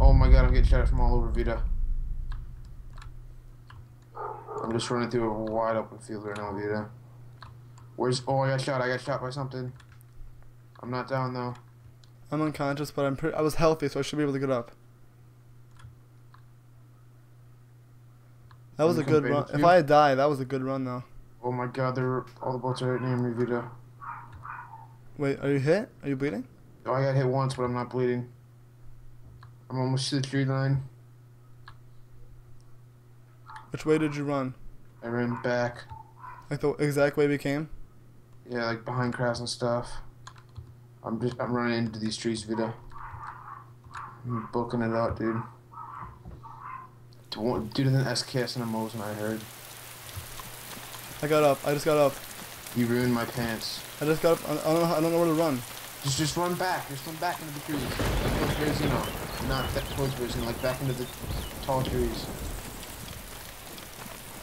Oh my god, I'm getting shot from all over, Vita. I'm just running through a wide open field right now, Vita. Where's... Oh, I got shot by something. I'm not down, though. I'm unconscious, but I was healthy, so I should be able to get up. That was a good run. If I had died, that was a good run, though. Oh my god, all the boats are right near me, Vita. Wait, are you hit? Are you bleeding? Oh, I got hit once, but I'm not bleeding. I'm almost to the tree line. Which way did you run? I ran back. Like the exact way we came? Yeah, like behind crafts and stuff. I'm running into these trees, Vito. I'm booking it out, dude. Due to the SKS and the Mosin, I heard. I got up. I just got up. You ruined my pants. I just got up. I don't know where to run. Just run back. Just run back into the trees. Like crazy, no. Not that close, crazy. Like back into the tall trees.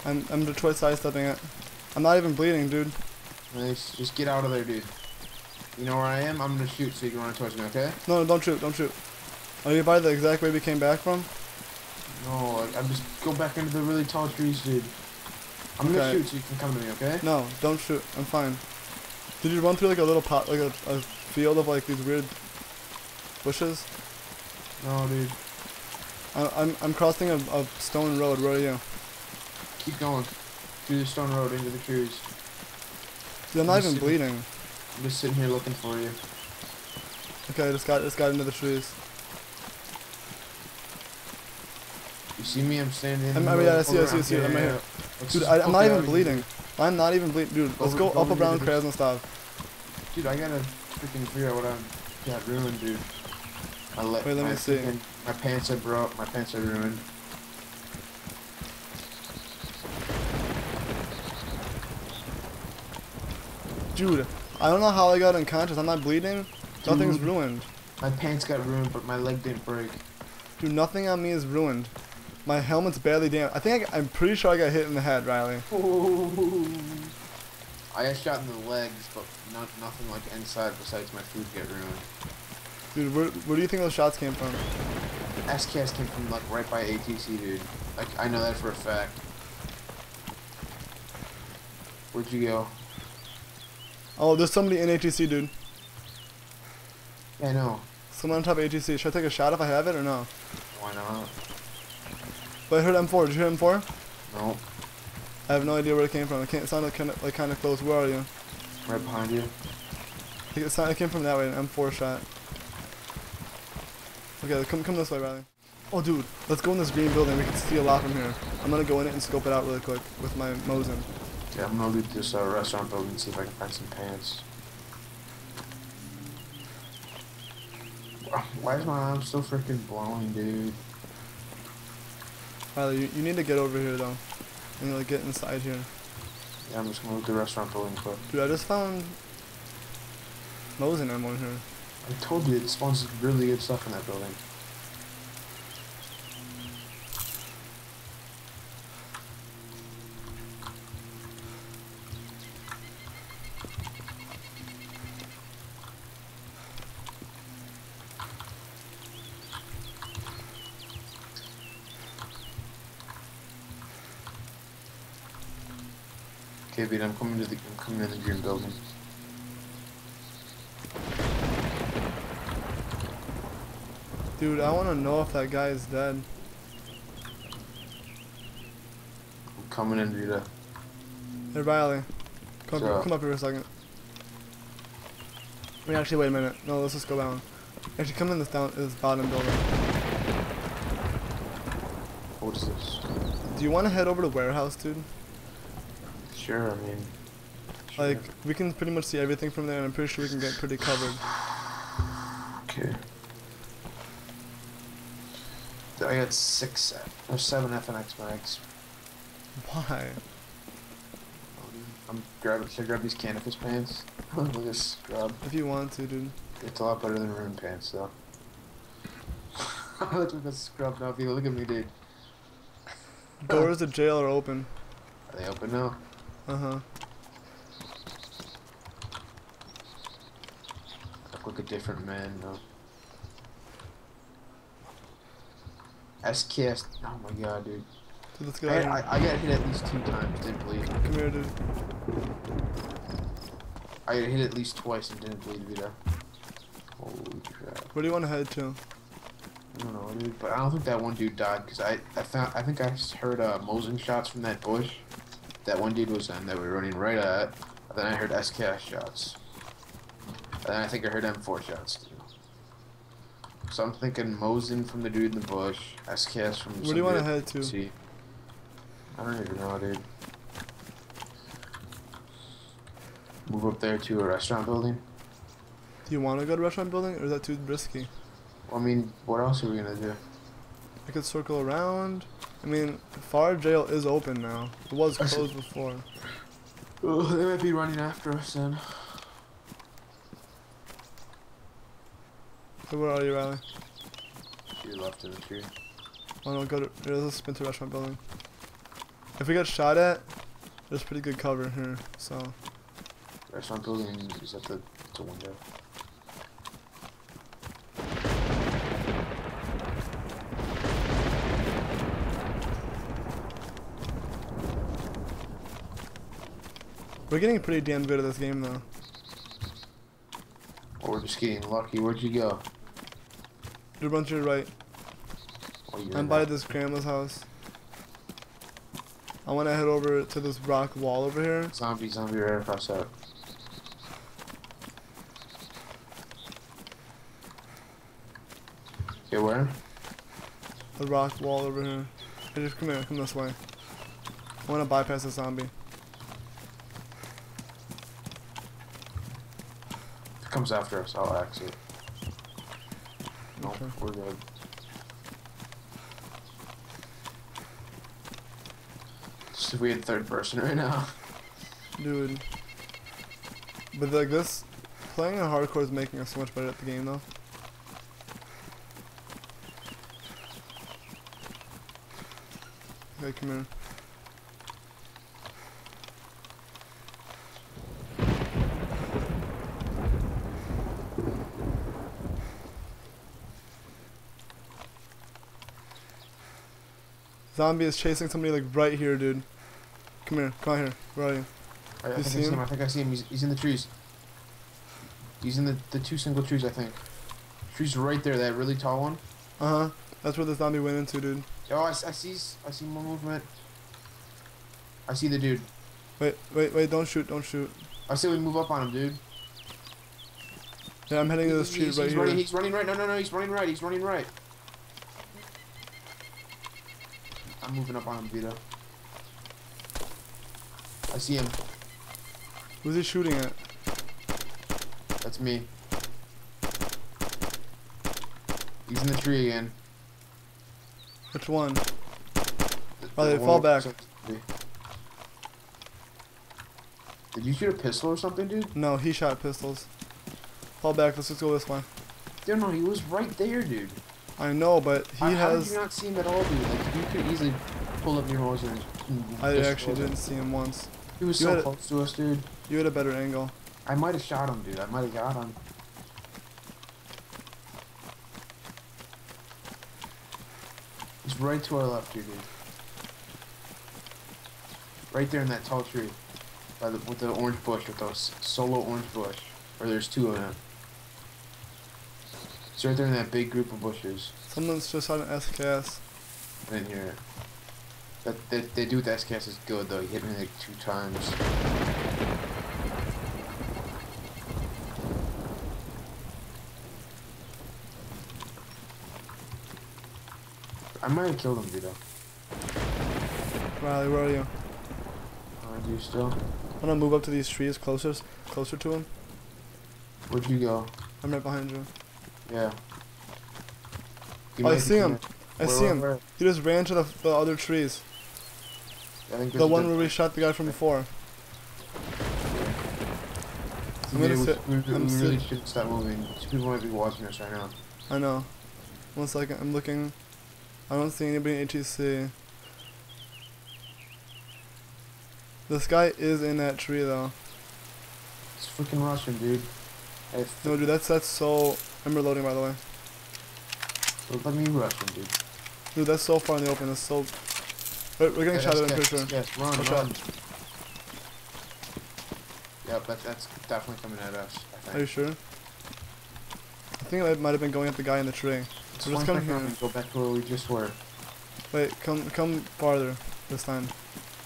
I'm Detroit sidestepping it. I'm not even bleeding, dude. Nice. Just get out of there, dude. You know where I am? I'm gonna shoot so you can run towards me, okay? No, don't shoot. Don't shoot. Are you by the exact way we came back from? No, I'm just go back into the really tall trees, dude. I'm gonna shoot so you can come to me, okay? No, don't shoot. I'm fine. Did you run through like a little pot, like a field of like these weird bushes? No, dude. I'm crossing a stone road. Where are you? Keep going through the stone road into the trees. Dude, I'm not even bleeding. I'm just sitting here looking for you. Okay, I just got into the trees. You see me? I'm standing. I see you. I'm right here. Dude, I'm not even bleeding. I'm not even bleeding. Dude, let's go up around crabs and stuff. Dude, I gotta freaking figure out what I got ruined, dude. Wait, let me see. My pants are broke. My pants are ruined. Dude, I don't know how I got unconscious. I'm not bleeding. Dude, nothing's ruined. My pants got ruined, but my leg didn't break. Dude, nothing on me is ruined. My helmet's barely damaged. I think I'm pretty sure I got hit in the head, Riley. Ooh. I got shot in the legs, but nothing like inside besides my food get ruined. Dude, where do you think those shots came from? SKS came from like right by ATC, dude. Like I know that for a fact. Where'd you go? Oh, there's somebody in ATC, dude. Yeah, I know. Someone on top of ATC. Should I take a shot if I have it or no? Why not? But I heard M4. Did you hear M4? No. I have no idea where it came from. It sounded kind of close. Where are you? Right behind you. It came from that way. An M4 shot. Okay, come this way, Riley. Oh, dude, let's go in this green building. We can see a lot from here. I'm gonna go in it and scope it out really quick with my Mosin. Yeah, I'm gonna loot this restaurant building and see if I can find some pants. Why is my arm so freaking blowing, dude? Riley, you need to get over here though. You need to get inside here. Yeah, I'm just gonna look the restaurant building quick. Dude, I just found Mosin M1 here. I told you it spawns really good stuff in that building. Okay, Vito, I'm coming to the green building. Dude, I want to know if that guy is dead. I'm coming in, Vito. Hey, Riley, come up here for a second. I mean, actually, wait a minute. No, let's just go down. Actually, come in this bottom building. What is this? Do you want to head over to warehouse, dude? Sure, I mean... Sure. Like, we can pretty much see everything from there, and I'm pretty sure we can get pretty covered. Okay. I got 7 FNX mags. Why? Should I grab these canvas pants? Look at this grub. If you want to, dude. It's a lot better than ruined pants, though. Look at this scrub now, Vito. Look at me, dude. Doors to jail are open. Are they open now? Uh-huh. I look like a different man now. SKS. Oh my god, dude. Dude, let's go. I gotta hit at least 2 times, didn't bleed. Come here, dude. I gotta hit at least twice and didn't bleed, Vito. Holy crap. Where do you want to head to? I don't know, dude, but I don't think that one dude died, because I think I heard Mosin shots from that bush. That one dude was in that we were running right at. Then I heard SKS shots. And then I think I heard M4 shots too. So I'm thinking Mosin from the dude in the bush, SKS from. Where do you want to head to? See, I don't even know, dude. Move up there to a restaurant building. Do you want to go to a restaurant building, or is that too risky? Well, I mean, what else are we gonna do? I could circle around. I mean, Far Jail is open now. It was closed before. Oh, they might be running after us then. So where are you, Riley? To your left of the tree. Oh no, go to. Let's spin to restaurant building. If we got shot at, there's pretty good cover here. So. Restaurant building is at the window. We're getting pretty damn good at this game, though. Well, we're just getting lucky. Where'd you go? Dude, run to your right. Oh, I'm by this grandma's house. I want to head over to this rock wall over here. Zombie right across that. Okay, where? The rock wall over here. Hey, just come here. Come this way. I want to bypass the zombie. Comes after us, I'll axe it. Nope, okay. We're good. Just if we had third person right now. Dude. But like this, playing on hardcore is making us so much better at the game though. Okay, come here. Zombie is chasing somebody like right here, dude. Come here, come out here. Where are you? I see him? I think I see him. He's in the trees. He's in the 2 single trees, I think. Trees right there, that really tall one. Uh huh. That's where the zombie went into, dude. Oh, I see more movement. I see the dude. Wait! Don't shoot! I say we move up on him, dude. Yeah, I'm heading to this tree right here. Running, he's running right. No! He's running right. I'm moving up on him, Vito. I see him. Who's he shooting at? That's me. He's in the tree again. Which one? They fall back. Did you shoot a pistol or something, dude? No, he shot pistols. Fall back. Let's just go this way. Dude, no, he was right there, dude. I know, but he has. How did you not see him at all, dude? Like, you could easily pull up your Mosin and I actually didn't see him once. He was so close to us, dude. You had a better angle. I might have shot him, dude. I might have got him. He's right to our left, dude. Right there in that tall tree, by the with the orange bush, with those solo orange bush, or there's 2 of them. It's right there in that big group of bushes. Someone's just on SKS. I didn't hear it. That they do with SKS is good though. He hit me like 2 times. I might have killed him, Vito. Riley, where are you? Are you still? I'm gonna move up to these trees closer to him. Where'd you go? I'm right behind you. Yeah. Oh, I see him. I see him. He just ran to the other trees. I think the one where we shot the guy from before. So we really should stop moving. 2 people might be watching us right now. I know. 1 second. I'm looking. I don't see anybody in ATC. This guy is in that tree though. It's freaking Russian, dude. No, dude. That's so. I'm reloading, by the way. Don't let me rush him, dude. Dude, that's so far in the open. That's so. We're getting shot at him for sure. Yes, run, run. Yeah, but that's definitely coming at us. I think. Are you sure? I think it might have been going at the guy in the tree. So just come here. Go back to where we just were. Wait, come farther this time.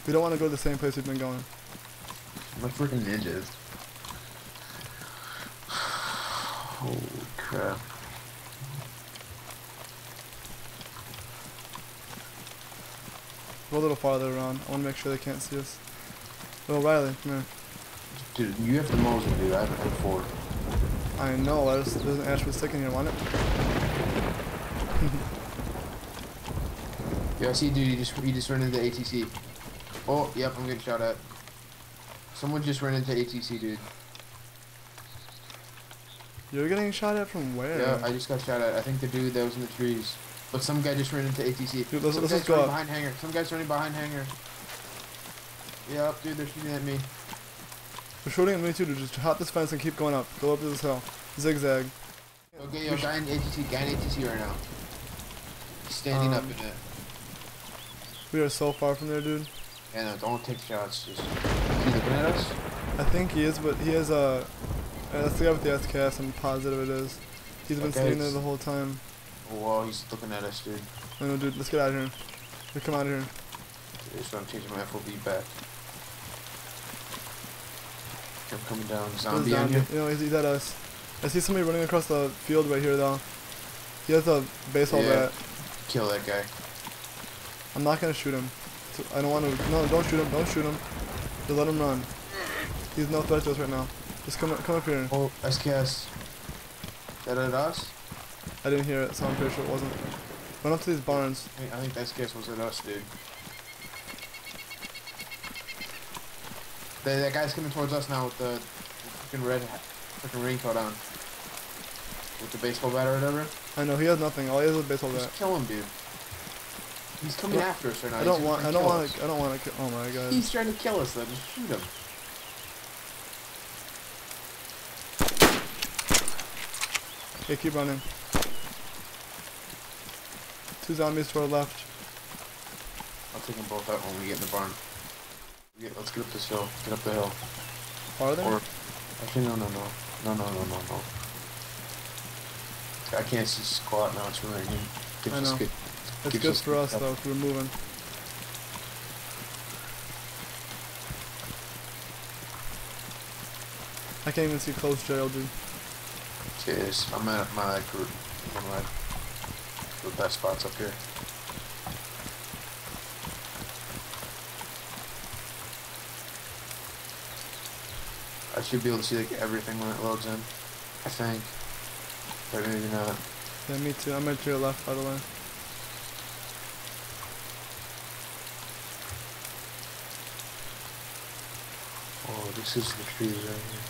We don't want to go to the same place we've been going. We're freaking ninjas. Holy crap. Go a little farther around. I want to make sure they can't see us. Oh, Riley, come here. Dude, you have the Mosin, dude. I haven't had four. I know, I just, there's an Ashwood stick in here, want it? Yeah, I see, dude, you just ran into ATC. Oh, yep, I'm getting shot at. Someone just ran into ATC, dude. You're getting shot at from where? Yeah, I just got shot at. I think the dude that was in the trees. But some guy just ran into ATC. Dude, let's, some let's guy's go running up. Behind hangar. Some guy's running behind hangar. Yep, dude, they're shooting at me. They're shooting at me too, dude. Just hop this fence and keep going up. Go up to this hill. Zigzag. Okay, yo, guy in ATC right now. Standing up in it. We are so far from there, dude. Yeah, no, don't take shots. Just... Is he looking at us? I think he is, but he has a... That's the guy with the SKS, I'm positive it is. He's been sitting there the whole time. Whoa, he's looking at us, dude. No, no, dude, let's get out of here. Let's come out of here. Dude, so I'm changing my FOV back. I'm coming down. Zombie on you. You know, he's at us. I see somebody running across the field right here, though. He has a baseball bat. Kill that guy. I'm not gonna shoot him. I don't want to. No, don't shoot him. Don't shoot him. Just let him run. He's no threat to us right now. Just come up here. Oh, SKS. That at us? I didn't hear it, so I'm pretty sure it wasn't. Run up to these barns. I think that SKS was at us, dude. That guy's coming towards us now with the freaking red freaking raincoat on. With the baseball bat or whatever. I know, he has nothing. All he has is a baseball bat. Just kill him, dude. He's coming after us right now. I don't want to. Oh my god. He's trying to kill us though. Just shoot him. Hey, keep running. Two zombies to our left. I'll take them both out when we get in the barn. Let's get up this hill. Get up the hill. Farther? Or, actually, no. I can't see squat now. It's raining. I know. It's good for us though. If we're moving. I can't even see close, Gerald, dude. Cheers. I'm at my group. One of the best spots up here. I should be able to see like everything when it loads in. I think. But maybe not. Yeah, me too. I'm at your left, by the way. Oh, this is the trees right here.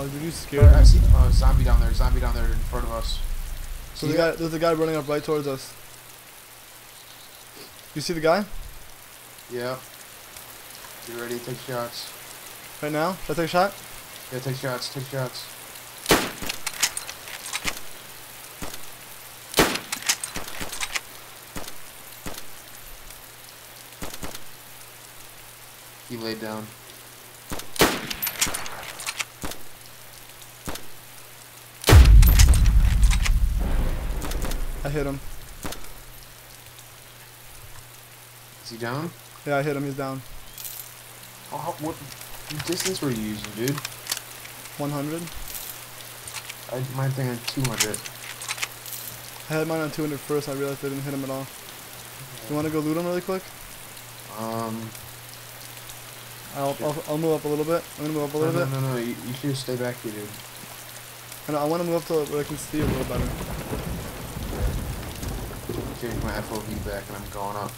Oh, did you scare me? I see a zombie down there. Zombie down there in front of us. So there's a guy running up right towards us. You see the guy? Yeah. You ready to take shots? Right now? Should I take a shot? Yeah, take shots, take shots. He laid down. I hit him. Is he down? Yeah, I hit him, he's down. Oh, what distance were you using, dude? 100. I had mine thing on 200. I had mine on 200 first. I realized I didn't hit him at all. Yeah. You want to go loot him really quick? I'll move up a little bit. I'm gonna move up a little bit. No. You should stay back here, dude. I know. I want to move up to where I can see a little better. Change my FOV back, and I'm going up.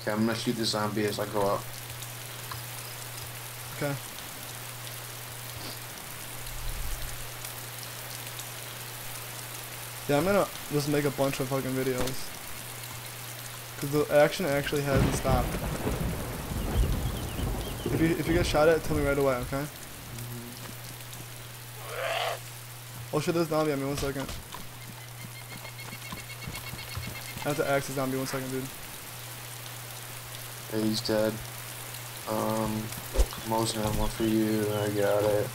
Okay, I'm gonna shoot the zombie as I go up. Okay. Yeah, I'm gonna just make a bunch of fucking videos. Cause the action actually hasn't stopped. If you get shot at, tell me right away, okay? Oh shit, there's a zombie on me, 1 second. I have to axe the zombie, 1 second, dude. Hey, he's dead. Mosin, I have one for you, I got it.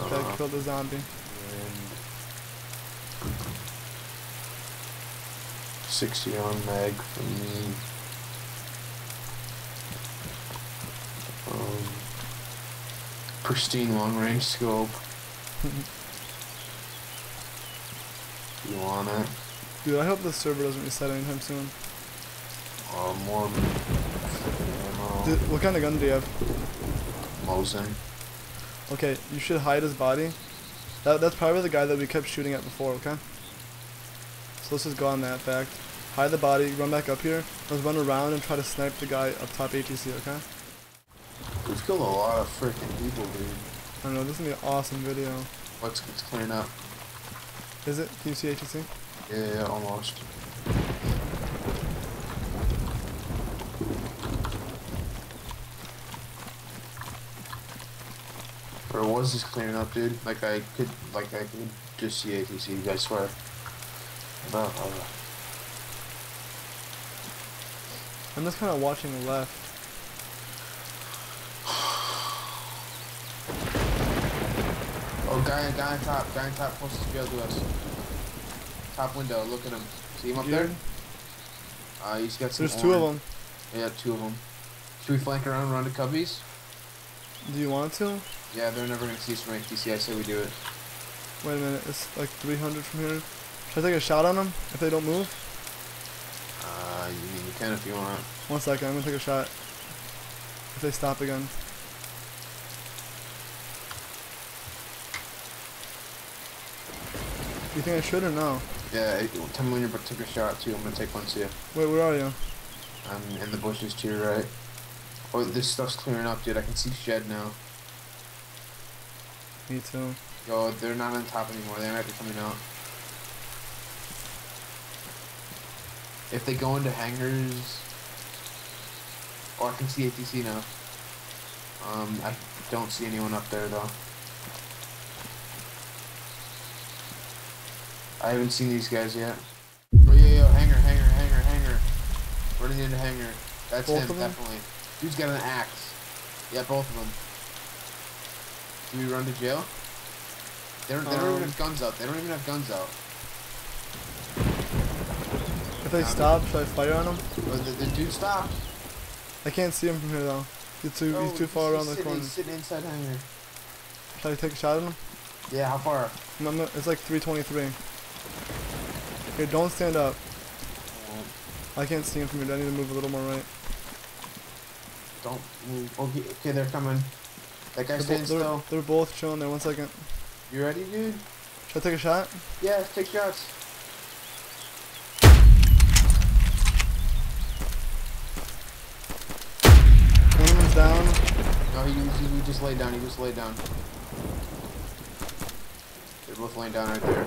I killed the zombie. And 60 on mag for me. Pristine long-range scope. You want it? Dude, I hope the server doesn't reset anytime soon. More ammo. Dude, what kind of gun do you have? Mosin. Okay, you should hide his body. That's probably the guy that we kept shooting at before, okay? So let's just go on that fact. Hide the body, run back up here, let's run around and try to snipe the guy up top ATC, okay? We've killed a lot of freaking people, dude. I know, this is gonna be an awesome video. Let's clean up. Is it? Can you see ATC? Yeah, almost. Or was this cleaning up, dude? Like I could just see ATC, I swear. I'm just kind of watching the left. Oh, guy on top, closest to us. Top window, look at him. See him up there? He's got some. There's 2 of them. Yeah, 2 of them. Should we flank around, run to cubbies? Do you want to? Yeah, they're never gonna see us from ATC. I say we do it. Wait a minute, it's like 300 from here. Should I take a shot on them if they don't move? You can if you want. 1 second, I'm gonna take a shot. If they stop again. You think I should or no? Yeah, tell me when you're about to take a shot too. I'm gonna take one to you. Wait, where are you? I'm in the bushes to your right. Oh, this stuff's clearing up, dude. I can see shed now. Me too. Yo, they're not on top anymore. They might be coming out. If they go into hangars... Oh, I can see ATC now. I don't see anyone up there, though. I haven't seen these guys yet. Oh, yo, hanger. Running into hanger. That's both him, definitely. Dude's got an axe. Yeah, both of them. Do we run to jail? They don't even have guns out. If they stop, should I fire on them? Well, the dude stopped. I can't see him from here though. He's too far around the corner. He's sitting inside hanger. Should I take a shot at him? Yeah, how far? No, it's like 323. Here, don't stand up. I can't see him from here. I need to move a little more right. Don't move. Okay, they're coming. That guy's standing still. They're both chilling there. 1 second. You ready, dude? Should I take a shot? Yeah, take shots. One's down. No, he just laid down. They're both laying down right there.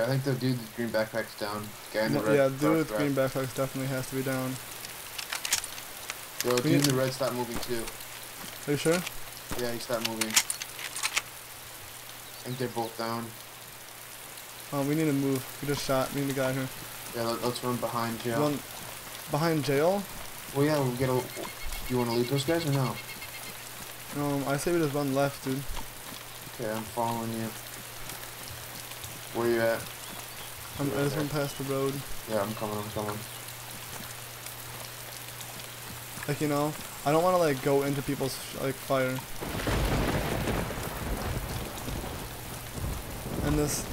I think the dude with green backpack's down. Guy in the red. Yeah, the dude with green backpack definitely has to be down. Yo, dude in the red stopped moving too. Are you sure? Yeah, he stopped moving. I think they're both down. Oh, we need to move. We just shot. We need to get out of here. Yeah, let's run behind jail. Run behind jail? Well, yeah, we'll get a... Do you want to lead those guys or no? I say we just run left, dude. Okay, I'm following you. Where are you at? I just went past the road. Yeah, I'm coming. Like, you know, I don't want to, like, go into people's, like, fire. And this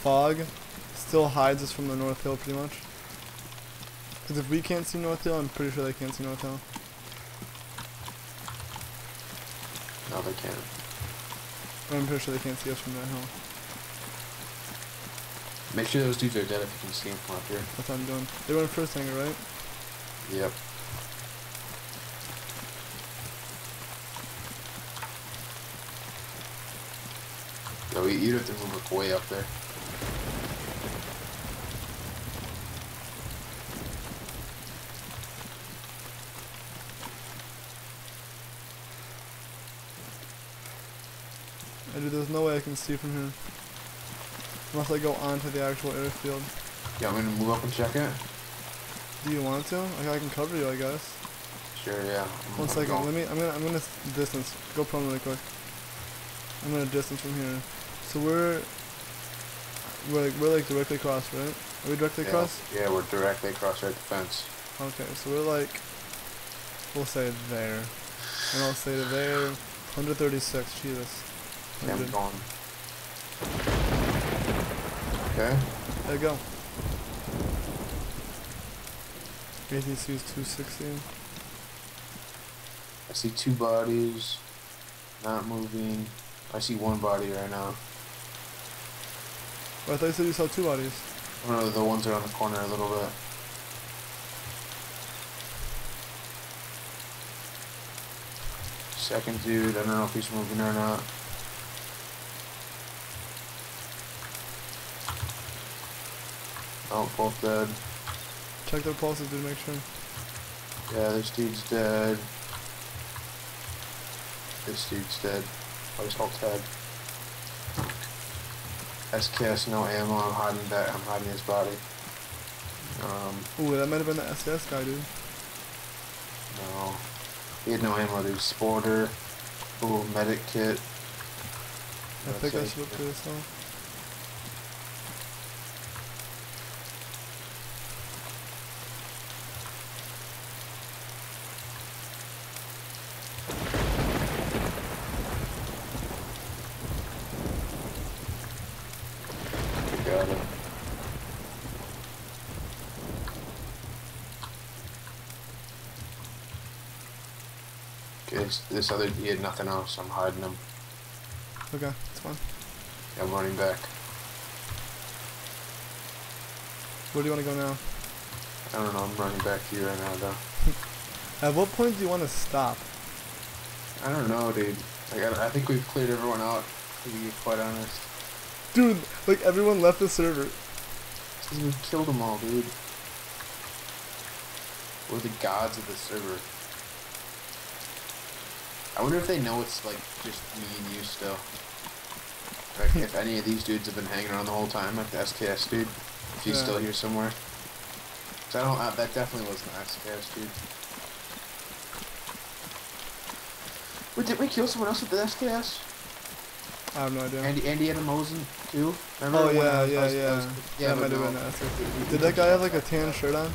fog still hides us from the North Hill, pretty much. Because if we can't see North Hill, I'm pretty sure they can't see North Hill. No, they can't. I'm pretty sure they can't see us from that hill. Make sure those dudes are dead if you can see them from up here. That's what I'm doing. They went first hanger, right? Yep. Yo, you'd have to move way up there. Dude, there's no way I can see from here. Unless I go onto the actual airfield. Yeah, I'm gonna move up and check it. Do you want to? I can cover you, I guess. Sure, yeah. One second. Let me. I'm gonna distance. Go prone really quick. I'm gonna distance from here. So we're like directly across, right? Are we directly across? Yeah, we're directly across right the fence. Okay, so we're like, we'll say there, and I'll say there. 136. Jesus. Yeah, I'm gone. Okay. There you go. ATC is 260. I see two bodies, not moving. I see one body right now. Well, I thought you said you saw two bodies. I don't know, the ones around the corner a little bit. Second dude, I don't know if he's moving or not. Oh, both dead. Check their pulses, dude, make sure. Yeah, this dude's dead. This dude's dead. I was all dead. SKS, no ammo, I'm hiding that, I'm hiding his body. Ooh, that might have been the SKS guy, dude. No. He had no ammo, dude. Sporter. Ooh, medic kit. I think I should look through this one. This other, he had nothing else, I'm hiding him. Okay, it's fine. Yeah, I'm running back. Where do you want to go now? I don't know, I'm running back to you right now, though. At what point do you want to stop? I don't know, dude. Like, I think we've cleared everyone out, to be quite honest. Dude, like, everyone left the server. We killed them all, dude. We're the gods of the server. I wonder if they know it's, like, just me and you still. Like, if any of these dudes have been hanging around the whole time, like the SKS dude. If he's still here somewhere. Cause I don't, that definitely wasn't the SKS dude. Wait, did we kill someone else with the SKS? I have no idea. Andy had a Mosin, too? Remember yeah, but no. Did that guy have, like, a tan shirt on?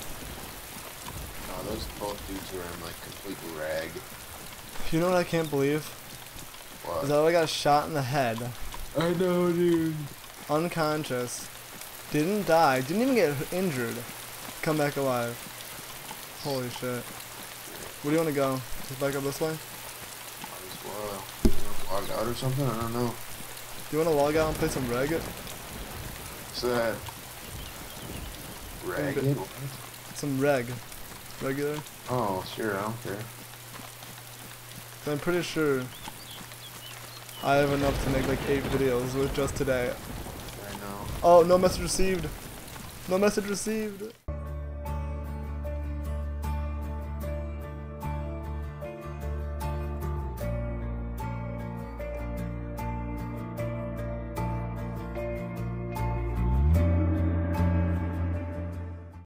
No, those both dudes were in, like, complete rag. You know what I can't believe? What? Is that I got shot in the head. I know, dude. Unconscious. Didn't die. Didn't even get injured. Come back alive. Holy shit. Where do you want to go? Just back up this way? You want to log out or something? I don't know. Do you want to log out and play some reggae? What's that? Reggae? Some reg. Regular? Oh, sure. I don't care. I'm pretty sure I have enough to make like 8 videos with just today. I know. Oh, no message received. No message received.